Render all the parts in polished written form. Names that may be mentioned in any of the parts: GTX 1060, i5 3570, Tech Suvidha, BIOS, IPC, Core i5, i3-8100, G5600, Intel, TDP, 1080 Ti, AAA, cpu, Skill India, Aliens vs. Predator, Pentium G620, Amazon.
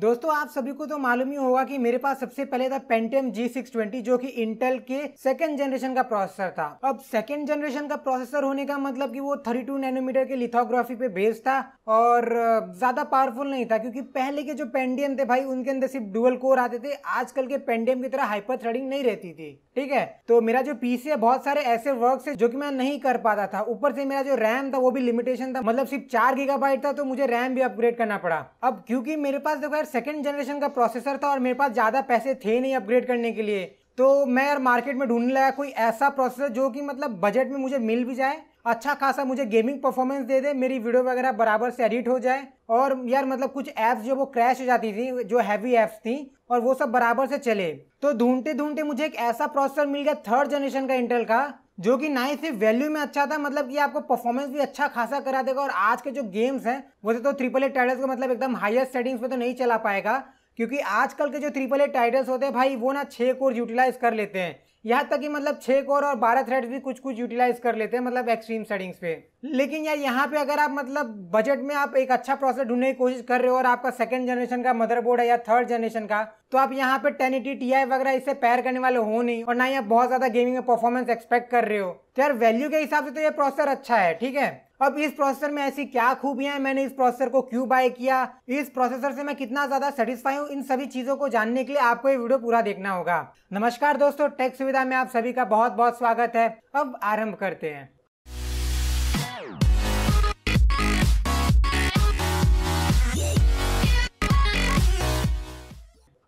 दोस्तों आप सभी को तो मालूम ही होगा कि मेरे पास सबसे पहले था Pentium G620 जो कि Intel के सेकंड जनरेशन का प्रोसेसर था। अब सेकंड जनरेशन का प्रोसेसर होने का मतलब कि वो 32 नैनोमीटर के लिथोग्राफी पे बेस्ड था और ज्यादा पावरफुल नहीं था, क्योंकि पहले के जो Pentium थे भाई उनके अंदर सिर्फ डुअल कोर आते थे, आजकल के Pentium की तरह हाइपर थ्रेडिंग नहीं रहती थी। ठीक है, तो मेरा जो पीसी है बहुत सारे ऐसे वर्क है जो कि मैं नहीं कर पाता था, ऊपर से मेरा जो रैम था वो भी लिमिटेशन था, मतलब सिर्फ 4 गीगाबाइट था, तो मुझे रैम भी अपग्रेड करना पड़ा। अब क्योंकि मेरे पास देखो सेकंड जनरेशन का प्रोसेसर था और मेरे पास ज्यादा पैसे थे नहीं अपग्रेड करने के लिए, तो मैं यार मार्केट में ढूंढने लगा कोई ऐसा प्रोसेसर जो कि मतलब बजट में मुझे मिल भी जाए, अच्छा खासा मुझे गेमिंग परफॉर्मेंस दे दे, मेरी वीडियो वगैरह बराबर से एडिट हो जाए, और यार मतलब कुछ ऐप्स जो वो क्रैश हो जाती थी, जो हैवी ऐप्स थी, और वो सब बराबर से चले। तो ढूंढते ढूंढते मुझे एक ऐसा प्रोसेसर मिल गया थर्ड जनरेशन का इंटेल का, जो कि ना ही सिर्फ वैल्यू में अच्छा था, मतलब कि आपको परफॉर्मेंस भी अच्छा खासा करा देगा, और आज के जो गेम्स हैं वैसे तो AAA टाइटल्स को मतलब एकदम हाईएस्ट सेटिंग्स में तो नहीं चला पाएगा, क्योंकि आजकल के जो AAA टाइटल्स होते हैं भाई वो ना 6 कोर यूटिलाइज कर लेते हैं, यहाँ तक कि मतलब 6 कोर और 12 थ्रेड्स भी कुछ कुछ यूटिलाइज कर लेते हैं, मतलब एक्सट्रीम सेटिंग्स पे। लेकिन यार यहाँ पे अगर आप मतलब बजट में आप एक अच्छा प्रोसेसर ढूंढने की कोशिश कर रहे हो और आपका सेकंड जनरेशन का मदरबोर्ड है या थर्ड जनरेशन का, तो आप यहाँ पे 1080 Ti वगैरह इससे पैर करने वाले हो नहीं, और ना ही आप बहुत ज्यादा गेमिंग में परफॉर्मेंस एक्सपेक्ट कर रहे हो, तो यार वैल्यू के हिसाब से तो ये प्रोसेसर अच्छा है। ठीक है, अब इस प्रोसेसर में ऐसी क्या खूबियां हैं, मैंने इस प्रोसेसर को क्यों बाय किया, इस प्रोसेसर से मैं कितना ज्यादा सेटिस्फाई हूँ, इन सभी चीजों को जानने के लिए आपको ये वीडियो पूरा देखना होगा। नमस्कार दोस्तों, टेक सुविधा में आप सभी का बहुत बहुत स्वागत है। अब आरंभ करते हैं।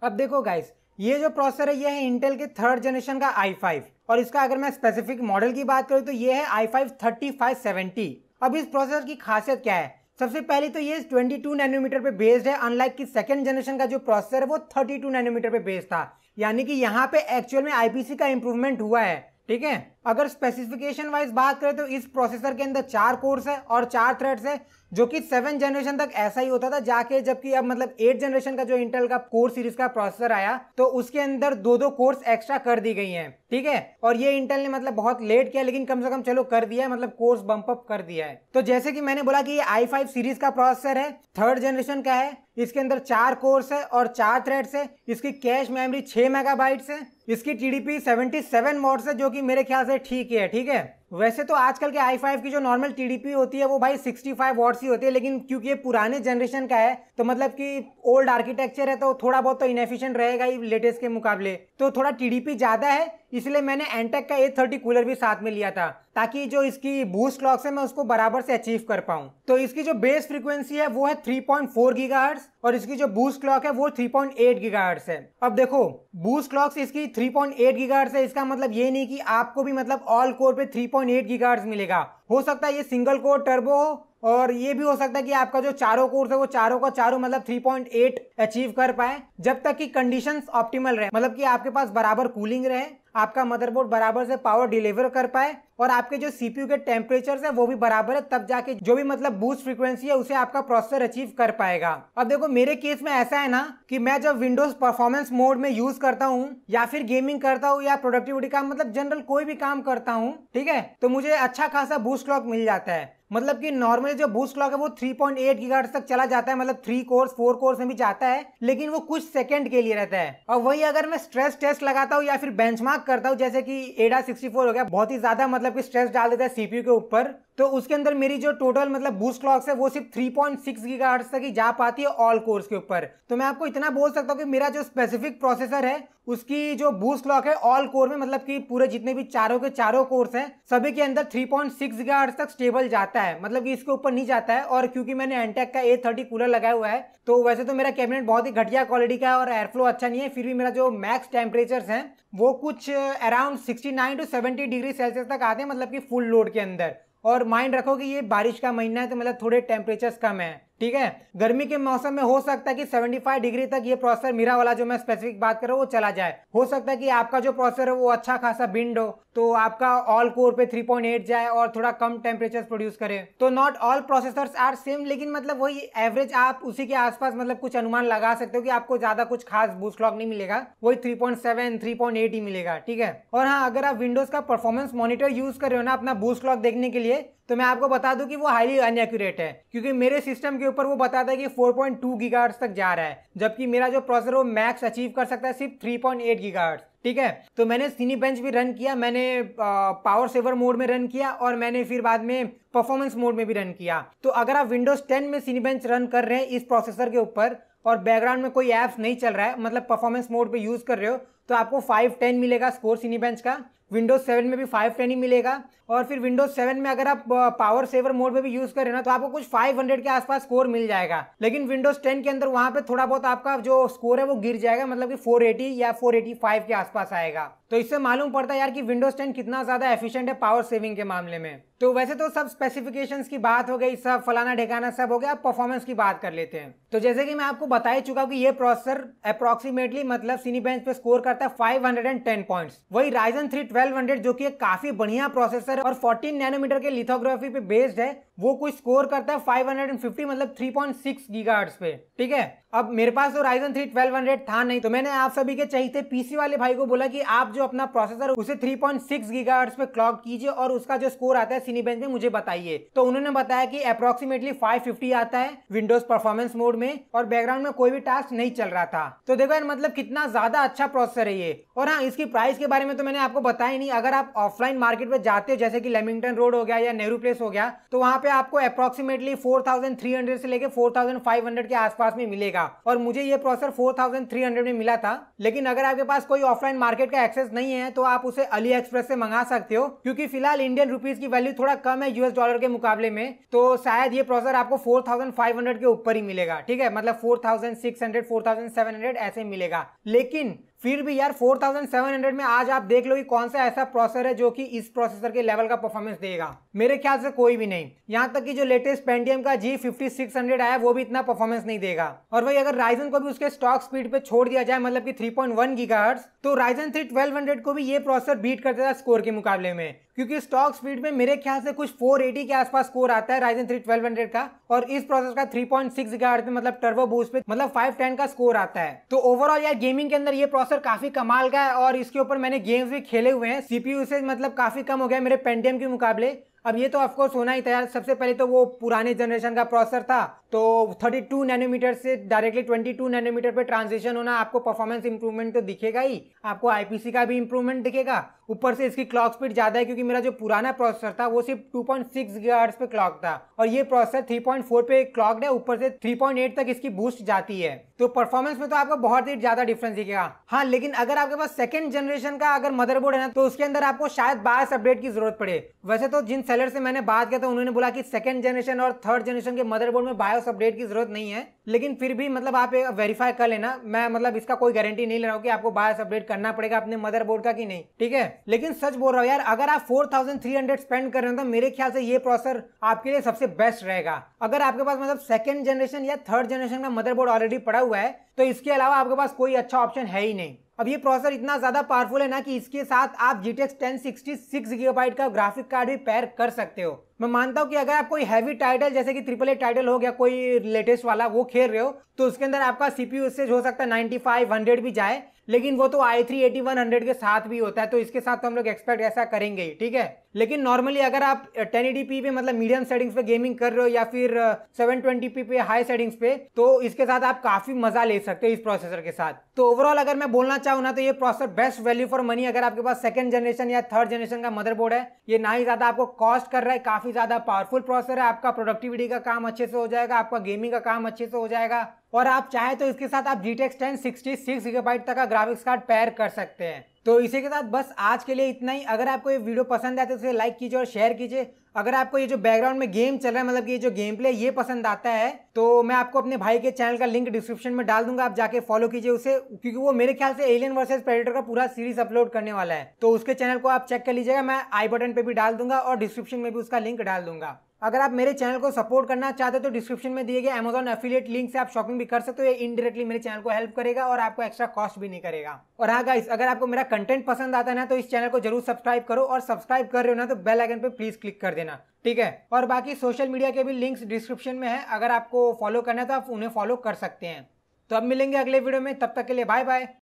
अब देखो गाइस, ये जो प्रोसेसर है ये है इंटेल के थर्ड जनरेशन का i5, और इसका अगर मैं स्पेसिफिक मॉडल की बात करूँ तो ये है i5 3570। अब इस प्रोसेसर की खासियत क्या है, सबसे पहले तो ये 22 नैनोमीटर पे बेस्ड है, अनलाइक कि सेकंड जनरेशन का जो प्रोसेसर है वो 32 नैनोमीटर पे बेस्ड था, यानी कि यहाँ पे एक्चुअल में आईपीसी का इंप्रूवमेंट हुआ है। ठीक है, अगर स्पेसिफिकेशन वाइज बात करें तो इस प्रोसेसर के अंदर 4 कोर्स है और 4 थ्रेड्स है, जो कि 7 जनरेशन तक ऐसा ही होता था जाके, जबकि अब मतलब 8 जनरेशन का जो इंटेल का कोर सीरीज का प्रोसेसर आया तो उसके अंदर 2-2 कोर्स एक्स्ट्रा कर दी गई हैं। ठीक है, और ये इंटेल ने मतलब बहुत लेट किया, लेकिन कम से कम चलो कर दिया है, मतलब कोर्स बम्प अप कर दिया है। तो जैसे कि मैंने बोला कि ये i5 सीरीज का प्रोसेसर है, थर्ड जनरेशन का है, इसके अंदर 4 कोर्स है और 4 थ्रेड्स है, इसकी कैश मेमोरी 6 मेगाबाइट है, इसकी TDP 77 वाट्स है, जो की मेरे ख्याल से ठीक है। ठीक है, वैसे तो आजकल के i5 की जो नॉर्मल TDP होती है वो भाई 65 वाट्स ही होती है, लेकिन क्योंकि ये पुराने जनरेशन का है तो मतलब कि ओल्ड आर्किटेक्चर है तो थोड़ा बहुत तो इनएफिशिएंट रहेगा ही लेटेस्ट के मुकाबले, तो थोड़ा TDP ज़्यादा है, इसलिए मैंने एंटेक का A30 कूलर भी साथ में लिया था, ताकि जो इसकी बूस्ट क्लॉक है मैं उसको बराबर से अचीव कर पाऊँ। तो इसकी जो बेस फ्रीक्वेंसी है वो है 3.4 गीगाहर्ट्ज और इसकी जो बूस्ट क्लॉक है वो 3.8 गीगाहर्ट्ज है। अब देखो बूस्ट क्लॉक इसकी 3.8 गीगाहर्ट्ज है, इसका मतलब ये नहीं कि आपको भी मतलब ऑल कोर पे 3.8 गीगाहर्ट्ज मिलेगा, हो सकता है ये सिंगल कोर टर्बो हो, और ये भी हो सकता है कि आपका जो 4 कोर्स है वो 4 का 4 मतलब 3.8 अचीव कर पाए, जब तक कि कंडीशंस ऑप्टिमल रहे, मतलब कि आपके पास बराबर कूलिंग रहे, आपका मदरबोर्ड बराबर से पावर डिलीवर कर पाए, और आपके जो CPU के टेम्परेचर्स है वो भी बराबर है, तब जाके जो भी मतलब बूस्ट फ्रीक्वेंसी है उसे आपका प्रोसेसर अचीव कर पाएगा। अब देखो मेरे केस में ऐसा है ना कि मैं जब विंडोज परफॉर्मेंस मोड में यूज करता हूँ या फिर गेमिंग करता हूँ या प्रोडक्टिविटी का मतलब जनरल कोई भी काम करता हूँ, ठीक है, तो मुझे अच्छा खासा बूस्ट क्लॉक मिल जाता है, मतलब कि नॉर्मली जो बूस्ट क्लॉक है वो 3.8 गीगाहर्ट्ज तक चला जाता है, मतलब 3 कोर्स 4 कोर्स में भी जाता है, लेकिन वो कुछ सेकंड के लिए रहता है। और वही अगर मैं स्ट्रेस टेस्ट लगाता हूँ या फिर बेंचमार्क करता हूँ, जैसे कि एडा 64 हो गया, बहुत ही ज्यादा मतलब कि स्ट्रेस डाल देता है CPU के ऊपर, तो उसके अंदर मेरी जो टोटल मतलब बूस्ट क्लॉक्स है वो सिर्फ 3.6 गीगाहर्ट्ज तक ही जा पाती है ऑल कोर्स के ऊपर। तो मैं आपको इतना बोल सकता हूँ कि मेरा जो स्पेसिफिक प्रोसेसर है उसकी जो बूस्ट क्लॉक है ऑल कोर में, मतलब कि पूरे जितने भी 4 के 4 कोर्स हैं सभी के अंदर 3.6 गीगाहर्ट्ज तक स्टेबल जाता है, मतलब कि इसके ऊपर नहीं जाता है। और क्योंकि मैंने एंटेक का A30 कूलर लगाया हुआ है, तो वैसे तो मेरा कैबिनेट बहुत ही घटिया क्वालिटी का है और एयरफ्लो अच्छा नहीं है, फिर भी मेरा जो मैक्स टेम्परेचर्स हैं वो कुछ अराउंड 69 to 70 डिग्री सेल्सियस तक आते हैं, मतलब कि फुल लोड के अंदर। और माइंड रखो कि ये बारिश का महीना है तो मतलब थोड़े टेम्परेचर्स कम है। ठीक है, गर्मी के मौसम में हो सकता है कि 75 डिग्री तक ये प्रोसेसर मेरा वाला जो मैं स्पेसिफिक बात कर रहा हूँ वो चला जाए, हो सकता है कि आपका जो प्रोसेसर है वो अच्छा खासा बिंड हो तो आपका ऑल कोर पे 3.8 जाए और थोड़ा कम टेम्परेचर प्रोड्यूस करे। तो not all processors are same, लेकिन मतलब वही एवरेज आप उसी के आसपास मतलब कुछ अनुमान लगा सकते हो कि आपको ज्यादा कुछ खास बूस्ट क्लॉक नहीं मिलेगा, वही 3.7 3.8 ही मिलेगा। ठीक है, और हाँ अगर आप विंडोज का परफॉर्मेंस मॉनिटर यूज कर रहे हो ना अपना बूस्ट क्लॉक देखने के लिए, तो मैं आपको बता दूं कि वो हाईली अनएक्यूरेट है, क्योंकि मेरे सिस्टम के ऊपर वो बताता है कि 4.2 गीगाहर्ट्ज तक जा रहा है, जबकि मेरा जो प्रोसेसर वो मैक्स अचीव कर सकता है सिर्फ 3.8 गीगाहर्ट्ज। ठीक है, तो मैंने सिनीबेंच भी रन किया, मैंने पावर सेवर मोड में रन किया और मैंने फिर बाद में परफॉर्मेंस मोड में भी रन किया। तो अगर आप विंडोज 10 में सिनीबेंच रन कर रहे हैं इस प्रोसेसर के ऊपर और बैकग्राउंड में कोई एप्स नहीं चल रहा है, मतलब परफॉर्मेंस मोड पे यूज कर रहे हो, तो आपको 510 मिलेगा स्कोर सिनीबेंच का। विंडोज 7 में भी 510 ही मिलेगा। और फिर विंडोज 7 में अगर आप पावर सेवर मोड में भी यूज कर रहे हो ना, तो आपको कुछ 500 के आसपास स्कोर मिल जाएगा। लेकिन विंडोज 10 के अंदर वहां पे थोड़ा बहुत आपका जो स्कोर है वो गिर जाएगा, मतलब कि 480 या 485 के आसपास आएगा। तो इससे मालूम पड़ता है यार कि विंडोज 10 कितना ज्यादा एफिशिएंट है पावर सेविंग के मामले में। तो वैसे तो सब स्पेसिफिकेशंस की बात हो गई, सब फलाना ढेकाना सब हो गया, अब परफॉर्मेंस की बात कर लेते हैं। तो जैसे कि मैं आपको बता ही चुका हूँ कि ये प्रोसेसर अप्रोक्सीमेटली मतलब सिनीबेंच पे स्कोर करता है 510 पॉइंट्स। वही राइजन 3 1200 जो कि एक काफी बढ़िया प्रोसेसर और 14 नैनोमीटर के लिथोग्राफी पे बेस्ड है, वो कुछ स्कोर करता है 550 मतलब 3.6 गीगाहर्ट्ज पे। ठीक है, अब मेरे पास तो राइजन 3 1200 था नहीं, तो मैंने आप सभी के चाहिए पीसी वाले भाई को बोला कि आप जो अपना प्रोसेसर उसे 3.6 गीगाहर्ट्ज पे क्लॉक कीजिए और उसका जो स्कोर आता है सिनीबेंच में मुझे बताइए। तो उन्होंने बताया कि अप्रोक्सीमेटली 550 आता है विंडोज परफॉर्मेंस मोड में और बैकग्राउंड में कोई भी टास्क नहीं चल रहा था। तो देखो यार, मतलब कितना ज्यादा अच्छा प्रोसेसर है ये। और हाँ, इसकी प्राइस के बारे में तो मैंने आपको बताया नहीं। अगर आप ऑफलाइन मार्केट में जाते हो जैसे कि लेमिंगटन रोड हो गया या नेहरू प्लेस हो गया, तो वहाँ पे आपको अप्रोक्सीमेटली 4300 से लेके 4500 के आसपास में मिलेगा। और मुझे ये प्रोसेसर 4300 में मिला था। लेकिन अगर आपके पास कोई ऑफलाइन मार्केट का एक्सेस नहीं है तो आप उसे अली एक्सप्रेस से मंगा सकते हो, क्योंकि फिलहाल इंडियन रुपीज की वैल्यू थोड़ा कम है यूएस डॉलर के मुकाबले में। तो शायद ये प्रोसेसर आपको 4500 के ऊपर ही मिलेगा। ठीक है, मतलब 4600 4700 ऐसे मिलेगा। लेकिन फिर भी यार 4700 में आज आप देख लो कि कौन सा ऐसा प्रोसेसर है जो कि इस प्रोसेसर के लेवल का परफॉर्मेंस देगा। मेरे ख्याल से कोई भी नहीं। यहाँ तक कि जो लेटेस्ट पेंटियम का G5600 आया वो भी इतना परफॉर्मेंस नहीं देगा। और वही अगर राइजन को भी उसके स्टॉक स्पीड पे छोड़ दिया जाए, मतलब कि 3.1 गीगाहर्ट्ज, तो राइजन 3 1200 को भी ये प्रोसेसर बीट करता था स्कोर के मुकाबले में, क्योंकि स्टॉक स्पीड में मेरे ख्याल से कुछ 480 के आसपास स्कोर आता है राइजन 3 1200 का। और इस प्रोसेसर का 3.6 गीगाहर्ट्ज पे मतलब टर्बो बूस्ट पे मतलब 510 का स्कोर आता है। तो ओवरऑल यार गेमिंग के अंदर ये प्रोसेसर काफी कमाल का है और इसके ऊपर मैंने गेम्स भी खेले हुए हैं। सीपीयू से मतलब काफी कम हो गया मेरे पेंटियम के मुकाबले। अब ये तो ऑफकोर्स होना ही था यार, सबसे पहले तो वो पुराने जनरेशन का प्रोसेसर था, तो 32 नैनोमीटर से डायरेक्टली 22 नैनोमीटर पे ट्रांजिशन होना, आपको परफॉर्मेंस इंप्रूवमेंट तो दिखेगा ही, आपको आईपीसी का भी इंप्रूवमेंट दिखेगा। ऊपर से इसकी क्लॉक स्पीड ज्यादा है, क्योंकि मेरा जो पुराना प्रोसेसर था वो सिर्फ 2.6 गीगाहर्ट्ज पे क्लॉक था और ये प्रोसेसर 3.4 पे क्लॉक्ड है, ऊपर से 3.8 तक इसकी बूस्ट जाती है। तो परफॉर्मेंस में तो आपको बहुत ही ज्यादा डिफरेंस दिखेगा। हाँ, लेकिन अगर आपके पास सेकंड जनरेशन का अगर मदरबोर्ड है ना, तो उसके अंदर आपको शायद 12 अपडेट की जरूरत पड़े। वैसे तो जिन सेलर से मैंने बात किया था उन्होंने बोला कि सेकंड जनरेशन और थर्ड जनरेशन के मदरबोर्ड में बायोस अपडेट की जरूरत नहीं है, लेकिन फिर भी मतलब आप वेरीफाई कर लेना। मैं मतलब इसका कोई गारंटी नहीं ले रहा हूँ कि आपको बायोस अपडेट करना पड़ेगा अपने मदरबोर्ड का कि नहीं। ठीक है, लेकिन सच बोल रहा हूँ यार, अगर आप 4300 स्पेंड कर रहे हो तो मेरे ख्याल से ये प्रोसेसर आपके लिए सबसे बेस्ट रहेगा। अगर आपके पास मतलब सेकंड जनरेशन या थर्ड जनरेशन का मदरबोर्ड ऑलरेडी पड़ा हुआ है तो इसके अलावा आपके पास कोई अच्छा ऑप्शन है ही नहीं। अब ये प्रोसेसर इतना ज़्यादा पावरफुल है ना कि इसके साथ आप GTX 1060 6GB का ग्राफिक कार्ड भी पैर कर सकते हो। मैं मानता हूँ कि अगर आप कोई हैवी टाइटल जैसे कि AAA टाइटल हो गया कोई लेटेस्ट वाला वो खेल रहे हो, तो उसके अंदर आपका CPU यूसेज हो सकता है 9500 भी जाए, लेकिन वो तो i3-8100 के साथ भी होता है, तो इसके साथ तो हम लोग एक्सपेक्ट ऐसा करेंगे ही। ठीक है, लेकिन नॉर्मली अगर आप 1080p पे मतलब मीडियम सेटिंग्स पे गेमिंग कर रहे हो या फिर 720p पे हाई सेटिंग्स पे, तो इसके साथ आप काफी मजा ले सकते हो इस प्रोसेसर के साथ। तो ओवरऑल अगर मैं बोलना चाहूँ ना, तो ये processor best value for money अगर आपके पास सेकंड जनरेशन या थर्ड जनरेशन का मदरबोर्ड है। ये ना ही ज्यादा आपको कॉस्ट कर रहा है, काफी ज्यादा पावरफुल प्रोसेसर है, आपका प्रोडक्टिविटी का काम अच्छे से हो जाएगा, आपका गेमिंग का काम अच्छे से हो जाएगा। और आप चाहे तो इसके साथ आप GTX 1060 6GB तक का ग्राफिक्स कार्ड पैर कर सकते हैं। तो इसी के साथ बस आज के लिए इतना ही। अगर आपको ये वीडियो पसंद आए तो इसे लाइक कीजिए और शेयर कीजिए। अगर आपको ये जो बैकग्राउंड में गेम चल रहा है मतलब कि ये जो गेम प्ले ये पसंद आता है, तो मैं आपको अपने भाई के चैनल का लिंक डिस्क्रिप्शन में डाल दूंगा, आप जाके फॉलो कीजिए उसे, क्योंकि वो मेरे ख्याल से एलियन वर्सेस प्रेडेटर का पूरा सीरीज अपलोड करने वाला है। तो उसके चैनल को आप चेक कर लीजिएगा, मैं आई बटन पर भी डाल दूंगा और डिस्क्रिप्शन में भी उसका लिंक डाल दूंगा। अगर आप मेरे चैनल को सपोर्ट करना चाहते हो तो डिस्क्रिप्शन में दिए गए अमेजॉन एफिलिएट लिंक से आप शॉपिंग भी कर सकते हो। ये इनडायरेक्टली मेरे चैनल को हेल्प करेगा और आपको एक्स्ट्रा कॉस्ट भी नहीं करेगा। और हाँ गाइस, अगर आपको मेरा कंटेंट पसंद आता है ना, तो इस चैनल को जरूर सब्सक्राइब करो, और सब्सक्राइब कर रहे हो ना तो बेल आइकन पे प्लीज क्लिक कर देना। ठीक है, और बाकी सोशल मीडिया के भी लिंक्स डिस्क्रिप्शन में है, अगर आपको फॉलो करना है तो आप उन्हें फॉलो कर सकते हैं। तो अब मिलेंगे अगले वीडियो में, तब तक के लिए बाय बाय।